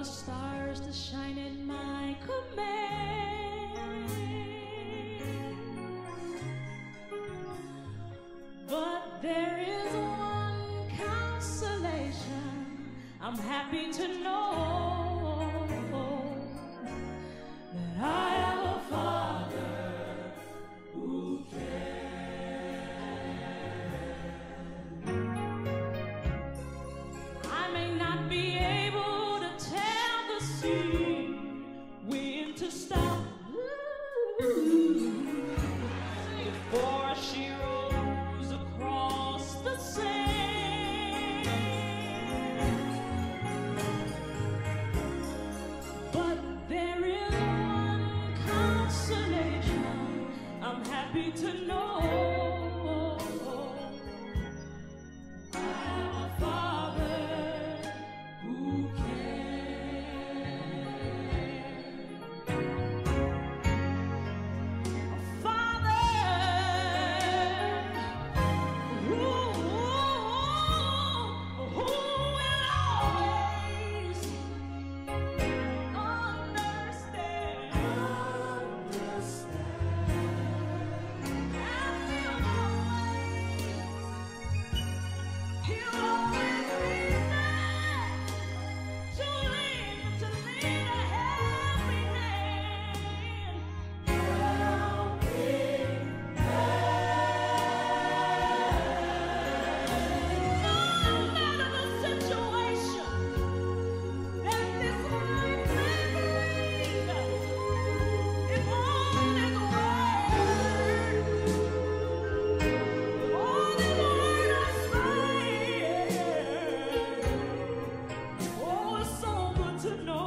the stars to shine at my command. But there is one consolation I'm happy to know, that I have a Father who cares. I may not be able to tell the sea when to stop, before she rolls across the sand. I'm happy to know I have a Father who cares. A Father who will always understand. No.